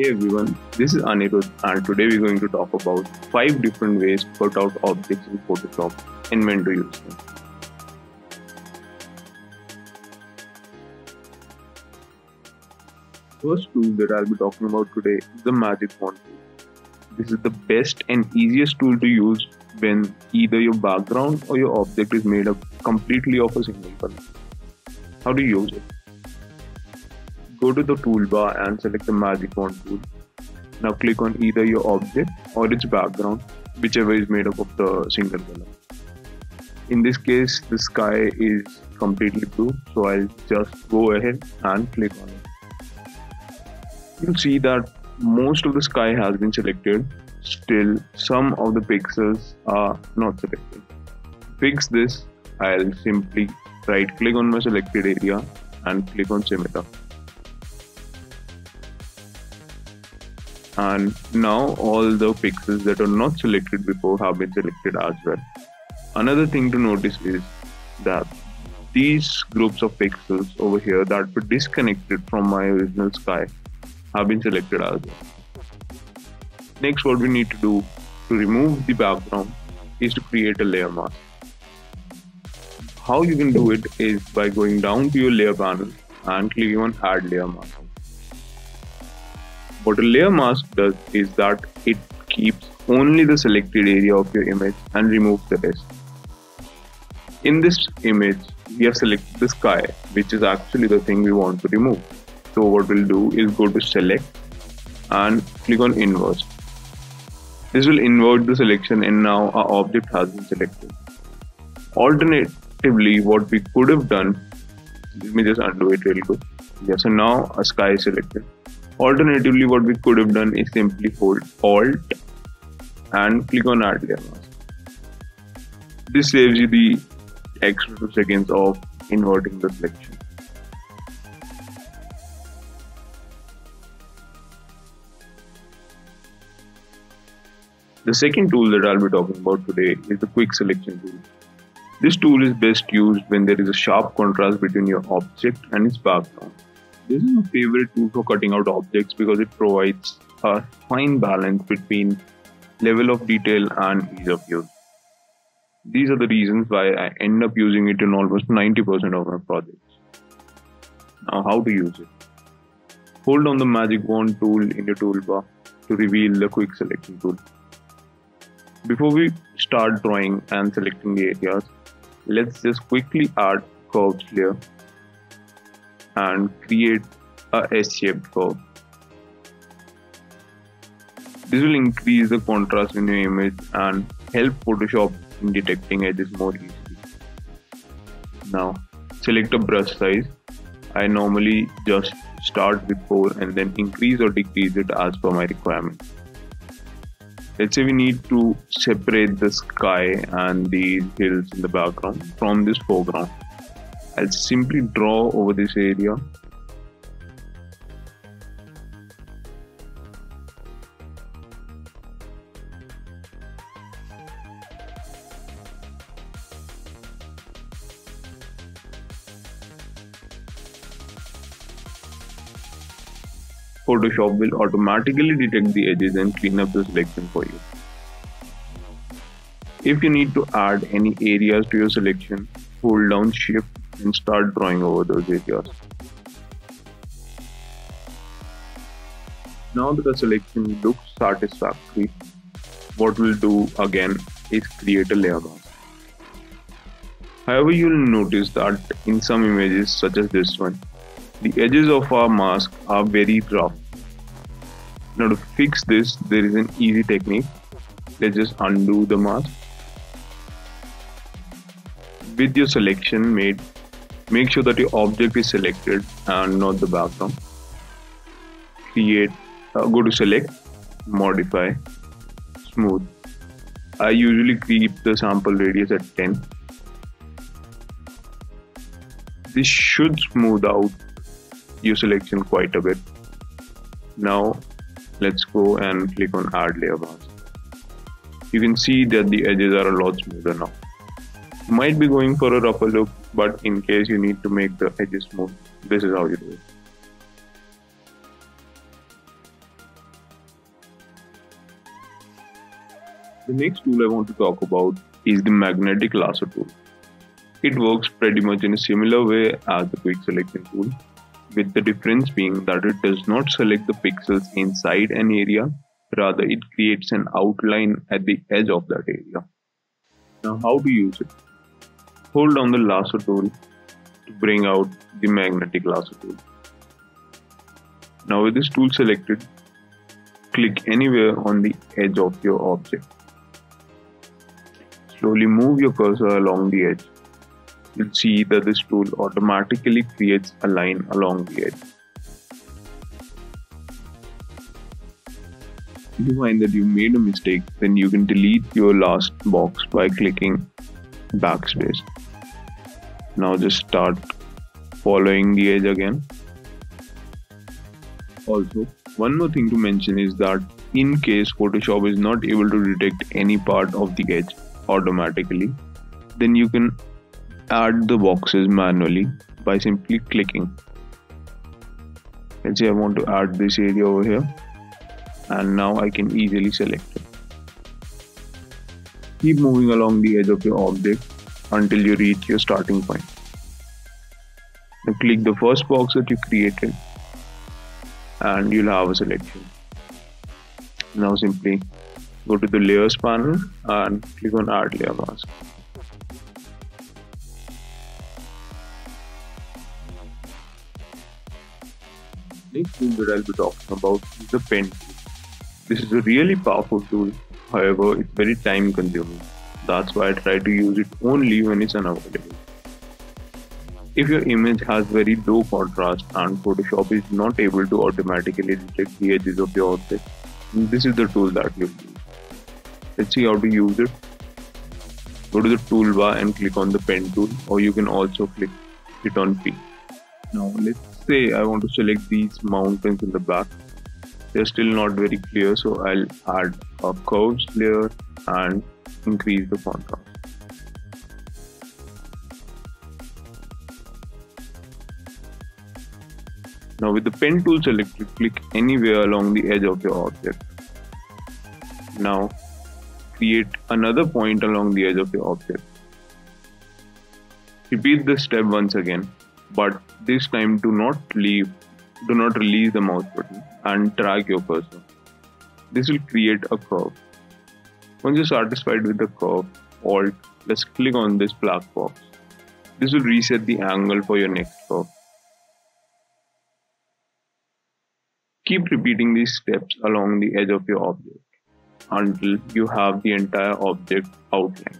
Hey everyone, this is Anirudh and today we're going to talk about 5 different ways to cut out objects in Photoshop and when to use them. First tool that I'll be talking about today is the Magic Wand Tool. This is the best and easiest tool to use when either your background or your object is made up completely of a single color. How do you use it? Go to the toolbar and select the Magic Wand Tool. Now click on either your object or its background, whichever is made up of the single color. In this case, the sky is completely blue, so I'll just go ahead and click on it. You'll see that most of the sky has been selected, still some of the pixels are not selected. To fix this, I'll simply right click on my selected area and click on Symmetra. And now all the pixels that are not selected before have been selected as well. Another thing to notice is that these groups of pixels over here that were disconnected from my original sky have been selected as well. Next, what we need to do to remove the background is to create a layer mask. How you can do it is by going down to your layer panel and clicking on Add Layer Mask. What a layer mask does is that it keeps only the selected area of your image and removes the rest. In this image, we have selected the sky, which is actually the thing we want to remove. So what we'll do is go to Select and click on Invert. This will invert the selection and now our object has been selected. Alternatively, what we could have done, let me just undo it real quick. Yeah, so now our sky is selected. Alternatively, what we could have done is simply hold Alt and click on Add Layer Mask. This saves you the extra 2 seconds of inverting the selection. The second tool that I'll be talking about today is the Quick Selection Tool. This tool is best used when there is a sharp contrast between your object and its background. This is my favorite tool for cutting out objects because it provides a fine balance between level of detail and ease of use. These are the reasons why I end up using it in almost 90% of my projects. Now, how to use it? Hold on the Magic Wand Tool in your toolbar to reveal the Quick Selection Tool. Before we start drawing and selecting the areas, let's just quickly add curves here and create a S-shaped curve. This will increase the contrast in your image and help Photoshop in detecting edges more easily. Now, select a brush size. I normally just start with 4 and then increase or decrease it as per my requirement. Let's say we need to separate the sky and the hills in the background from this foreground. I'll simply draw over this area . Photoshop will automatically detect the edges and clean up the selection for you. If you need to add any areas to your selection, hold down Shift and start drawing over those areas. Now that the selection looks satisfactory, what we'll do again is create a layer mask. However, you'll notice that in some images such as this one, the edges of our mask are very rough. Now to fix this, there is an easy technique. Let's just undo the mask. With your selection made, make sure that your object is selected and not the background. Go to Select, Modify, Smooth. I usually keep the sample radius at 10. This should smooth out your selection quite a bit. Now let's go and click on Add Layer Mask. You can see that the edges are a lot smoother now. You might be going for a rougher look, but in case you need to make the edges smooth, this is how you do it. The next tool I want to talk about is the Magnetic Lasso Tool. It works pretty much in a similar way as the Quick Selection Tool, with the difference being that it does not select the pixels inside an area, rather it creates an outline at the edge of that area. Now how to use it? Hold down the Lasso Tool to bring out the Magnetic Lasso Tool. Now with this tool selected, click anywhere on the edge of your object. Slowly move your cursor along the edge. You'll see that this tool automatically creates a line along the edge. If you find that you made a mistake, then you can delete your last box by clicking Backspace. Now just start following the edge again. Also, one more thing to mention is that in case Photoshop is not able to detect any part of the edge automatically, then you can add the boxes manually by simply clicking. Let's say I want to add this area over here, and now I can easily select it. Keep moving along the edge of your object until you reach your starting point. Now click the first box that you created and you'll have a selection. Now simply go to the Layers panel and click on Add Layer Mask. Next tool that I'll be talking about is the Pen Tool. This is a really powerful tool, however it's very time consuming. That's why I try to use it only when it's unavoidable. If your image has very low contrast and Photoshop is not able to automatically detect the edges of your object, this is the tool that you'll use. Let's see how to use it. Go to the toolbar and click on the Pen Tool, or you can also click it on P. Now let's say I want to select these mountains in the back. They're still not very clear, so I'll add a curves layer and increase the contrast. Now with the Pen Tool selected, click anywhere along the edge of your object. Now create another point along the edge of your object. Repeat this step once again, but this time do not release the mouse button and drag your cursor. This will create a curve. Once you're satisfied with the curve, Alt, let's click on this black box. This will reset the angle for your next curve. Keep repeating these steps along the edge of your object until you have the entire object outlined.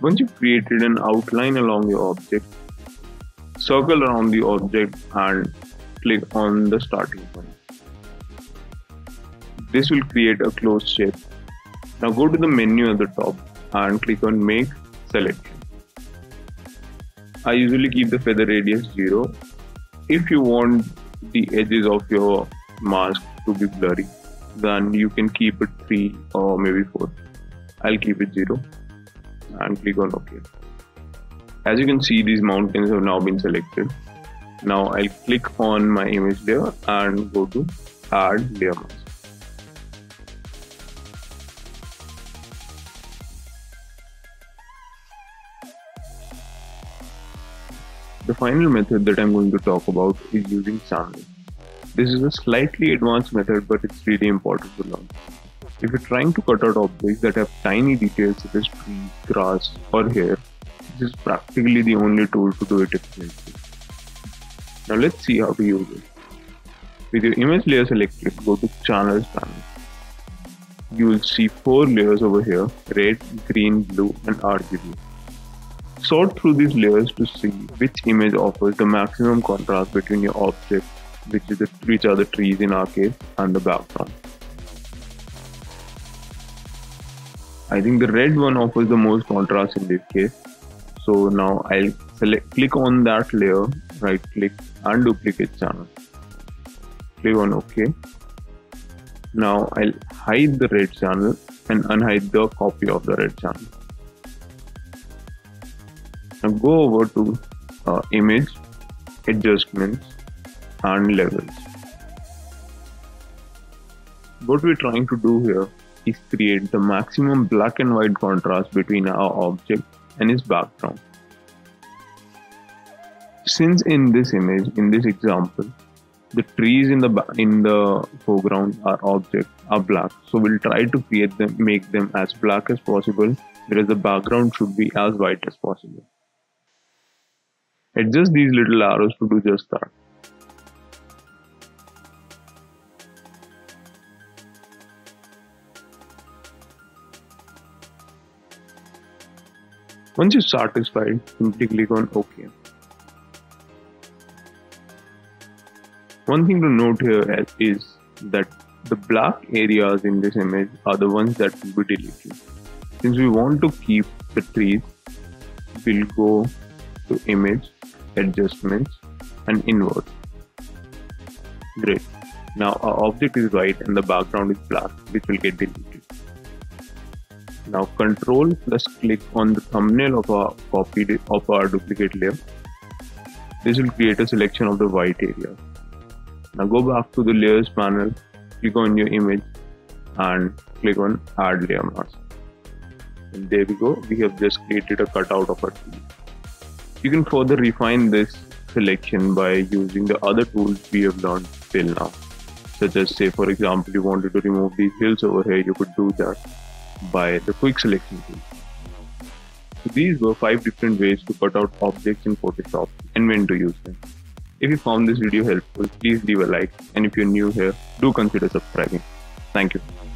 Once you've created an outline along your object, circle around the object and click on the starting point. This will create a closed shape. Now go to the menu at the top and click on Make Selection. I usually keep the feather radius 0. If you want the edges of your mask to be blurry, then you can keep it 3 or maybe 4. I'll keep it 0. And click on OK. As you can see, these mountains have now been selected. Now I'll click on my image layer and go to Add Layer Mask. The final method that I'm going to talk about is using Channels. This is a slightly advanced method, but it's really important to learn. If you're trying to cut out objects that have tiny details such as trees, grass or hair, this is practically the only tool to do it efficiently. Now let's see how to use it. With your image layer selected, go to Channels panel. You will see 4 layers over here: red, green, blue and RGB. Sort through these layers to see which image offers the maximum contrast between your object, which are the trees in our case, and the background. I think the red one offers the most contrast in this case. So now I'll click on that layer, right click and duplicate channel. Click on OK. Now I'll hide the red channel and unhide the copy of the red channel. Now go over to Image, Adjustments and Levels. What we're trying to do here is create the maximum black and white contrast between our object and its background. Since in this image, in this example, the trees in the foreground are black, so we'll try to make them as black as possible, whereas the background should be as white as possible. Adjust these little arrows to do just that. Once you're satisfied, simply click on OK. One thing to note here is that the black areas in this image are the ones that will be deleted. Since we want to keep the trees, we'll go to Image, Adjustments and Invert. Great. Now our object is white and the background is black, which will get deleted. Now Control plus click on the thumbnail of our duplicate layer. This will create a selection of the white area. Now go back to the Layers panel, click on your image and click on Add Layer Mask. And there we go, we have just created a cutout of our tree. You can further refine this selection by using the other tools we have learned till now. Such as, say for example, you wanted to remove these hills over here, you could do that by the Quick Selection Tool. So these were 5 different ways to cut out objects in Photoshop and when to use them. If you found this video helpful, please leave a like, and if you're new here, do consider subscribing. Thank you.